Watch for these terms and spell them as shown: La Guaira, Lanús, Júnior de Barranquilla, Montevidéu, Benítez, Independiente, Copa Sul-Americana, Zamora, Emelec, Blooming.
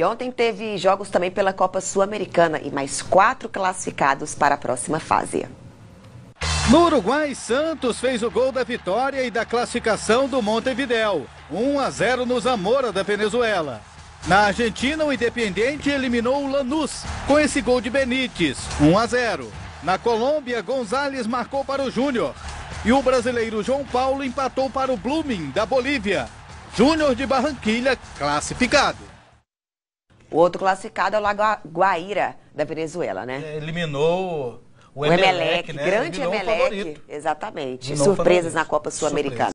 E ontem teve jogos também pela Copa Sul-Americana e mais 4 classificados para a próxima fase. No Uruguai, Santos fez o gol da vitória e da classificação do Montevidéu, 1-0 no Zamora da Venezuela. Na Argentina, o Independiente eliminou o Lanús com esse gol de Benítez, 1-0. Na Colômbia, Gonzalez marcou para o Júnior e o brasileiro João Paulo empatou para o Blooming da Bolívia. Júnior de Barranquilla classificado. O outro classificado é o La Guaira, da Venezuela, né? Eliminou o Emelec, né? Grande Emelec, exatamente. Surpresas na Copa Sul-Americana.